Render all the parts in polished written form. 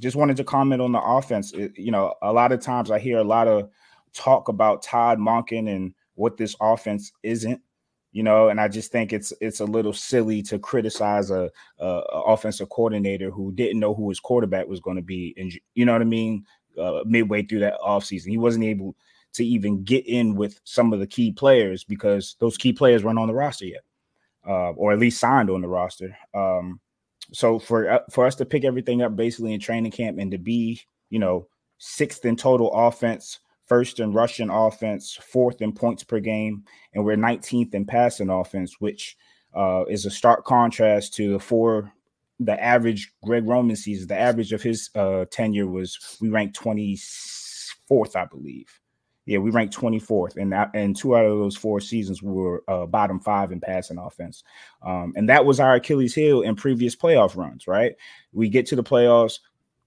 Just wanted to comment on the offense. You know, a lot of times I hear a lot of talk about Todd Monken and what this offense isn't, you know, and I just think it's a little silly to criticize a offensive coordinator who didn't know who his quarterback was going to be, and you know what I mean, midway through that offseason. He wasn't able to even get in with some of the key players because those key players weren't on the roster yet, or at least signed on the roster. So for us to pick everything up basically in training camp and to be, you know, 6th in total offense, 1st in rushing offense, 4th in points per game, and we're 19th in passing offense, which is a stark contrast to the average Greg Roman season. The average of his tenure was we ranked 24th, I believe. Yeah, we ranked 24th, and 2 out of those 4 seasons were bottom 5 in passing offense. And that was our Achilles heel in previous playoff runs, right? We get to the playoffs,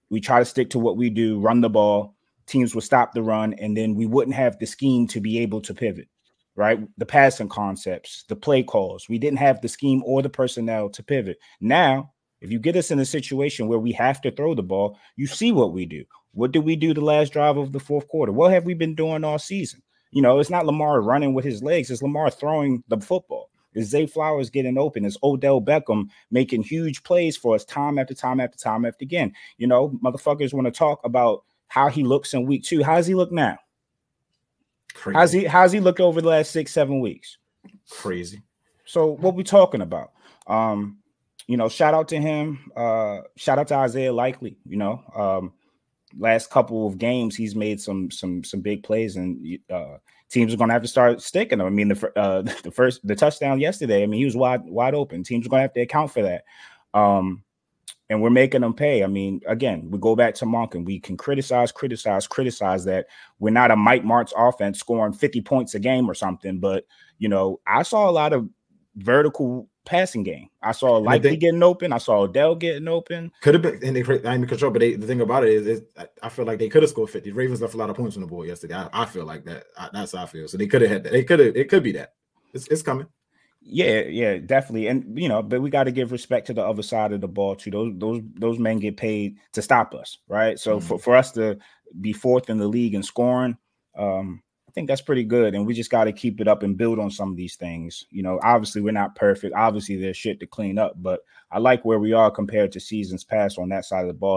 we try to stick to what we do, run the ball, teams would stop the run, and then we wouldn't have the scheme to be able to pivot, right? The passing concepts, the play calls, we didn't have the scheme or the personnel to pivot. Now, if you get us in a situation where we have to throw the ball, you see what we do. What did we do the last drive of the 4th quarter? What have we been doing all season? You know, it's not Lamar running with his legs. It's Lamar throwing the football. It's Zay Flowers getting open. It's Odell Beckham making huge plays for us time after time after time after again. You know, motherfuckers want to talk about how he looks in week 2. How does he look now? Crazy. How's he looked over the last 6-7 weeks? Crazy. So what we talking about? You know, shout out to him. Shout out to Isaiah Likely. You know, last couple of games, he's made some big plays, and teams are going to have to start sticking them. I mean, the touchdown yesterday, I mean, he was wide open. Teams are going to have to account for that, and we're making them pay. I mean, again, we go back to Monken. We can criticize that we're not a Mike Martz offense scoring 50 points a game or something. But you know, I saw a lot of vertical passing game. I saw Likely getting open. I saw Odell getting open. Could have been, and they I'm in control. But the thing about it is I feel like they could have scored 50. The Ravens left a lot of points on the board yesterday. I feel like that. That's how I feel. So they could have had that. They could have. It could be that. It's coming. Yeah, definitely. And you know, but we got to give respect to the other side of the ball too. Those men get paid to stop us, right? So for us to be 4th in the league in scoring, I think that's pretty good, and we just got to keep it up and build on some of these things. You know, obviously we're not perfect. Obviously there's shit to clean up, but I like where we are compared to seasons past on that side of the ball.